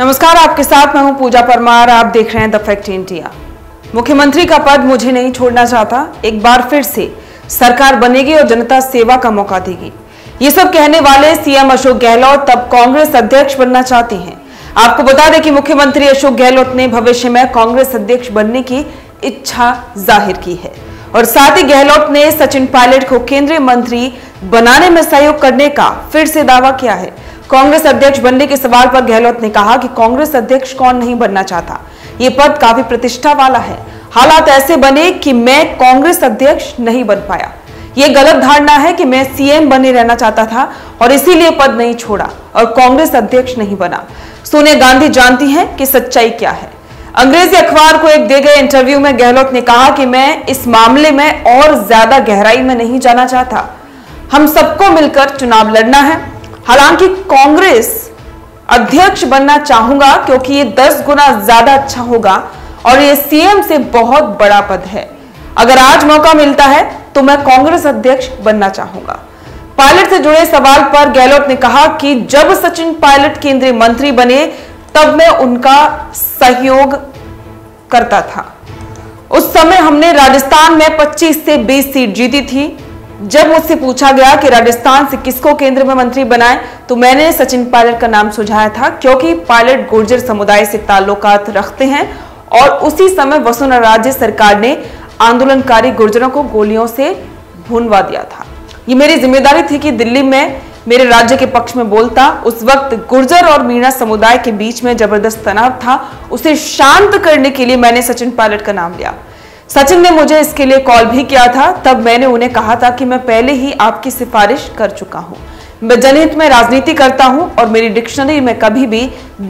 नमस्कार, आपके साथ मैं हूं पूजा परमार। आप देख रहे हैं द फैक्ट इंडिया। मुख्यमंत्री का पद मुझे नहीं छोड़ना चाहता, एक बार फिर से सरकार बनेगी और जनता सेवा का मौका देगी, ये सब कहने वाले सीएम अशोक गहलोत तब कांग्रेस अध्यक्ष बनना चाहते हैं। आपको बता दें कि मुख्यमंत्री अशोक गहलोत ने भविष्य में कांग्रेस अध्यक्ष बनने की इच्छा जाहिर की है और साथ ही गहलोत ने सचिन पायलट को केंद्रीय मंत्री बनाने में सहयोग करने का फिर से दावा किया है। कांग्रेस अध्यक्ष बनने के सवाल पर गहलोत ने कहा कि कांग्रेस अध्यक्ष कौन नहीं बनना चाहता, ये पद काफी प्रतिष्ठा वाला है। हालात ऐसे बने कि मैं कांग्रेस अध्यक्ष नहीं बन पाया, ये गलत धारणा है कि मैं सीएम बने रहना चाहता था और इसीलिए पद नहीं छोड़ा और कांग्रेस अध्यक्ष नहीं बना। सोनिया गांधी जानती हैं कि सच्चाई क्या है। अंग्रेजी अखबार को एक दिए गए इंटरव्यू में गहलोत ने कहा कि मैं इस मामले में और ज्यादा गहराई में नहीं जाना चाहता, हम सबको मिलकर चुनाव लड़ना है। हालांकि कांग्रेस अध्यक्ष बनना चाहूंगा क्योंकि ये 10 गुना ज्यादा अच्छा होगा और ये सीएम से बहुत बड़ा पद है। अगर आज मौका मिलता है तो मैं कांग्रेस अध्यक्ष बनना चाहूंगा। पायलट से जुड़े सवाल पर गहलोत ने कहा कि जब सचिन पायलट केंद्रीय मंत्री बने तब मैं उनका सहयोग करता था। उस समय हमने राजस्थान में 25 से 20 सीट जीती थी। जब मुझसे पूछा गया कि राजस्थान से किसको केंद्र में मंत्री बनाए तो मैंने सचिन पायलट का नाम सुझाया था क्योंकि पायलट गुर्जर समुदाय से ताल्लुकात रखते हैं और उसी समय वसुंधरा राजे सरकार ने आंदोलनकारी गुर्जरों को गोलियों से भूनवा दिया था। ये मेरी जिम्मेदारी थी कि दिल्ली में मेरे राज्य के पक्ष में बोलता। उस वक्त गुर्जर और मीणा समुदाय के बीच में जबरदस्त तनाव था, उसे शांत करने के लिए मैंने सचिन पायलट का नाम लिया। सचिन ने मुझे इसके लिए कॉल भी किया था, तब मैंने उन्हें कहा था कि मैं पहले ही आपकी सिफारिश कर चुका हूँ। मैं जनहित में राजनीति करता हूँ और मेरी डिक्शनरी में कभी भी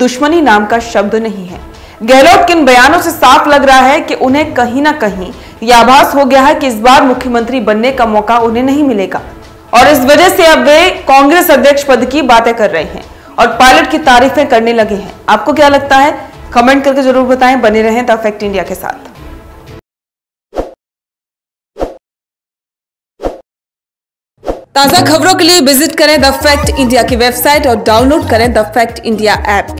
दुश्मनी नाम का शब्द नहीं है। गहलोत के इन बयानों से साफ लग रहा है कि उन्हें कहीं ना कहीं यह आभास हो गया है कि इस बार मुख्यमंत्री बनने का मौका उन्हें नहीं मिलेगा और इस वजह से अब वे कांग्रेस अध्यक्ष पद की बातें कर रहे हैं और पायलट की तारीफें करने लगे हैं। आपको क्या लगता है? कमेंट करके जरूर बताएं। बने रहें द फैक्ट इंडिया के साथ। ताज़ा खबरों के लिए विजिट करें द फैक्ट इंडिया की वेबसाइट और डाउनलोड करें द फैक्ट इंडिया ऐप।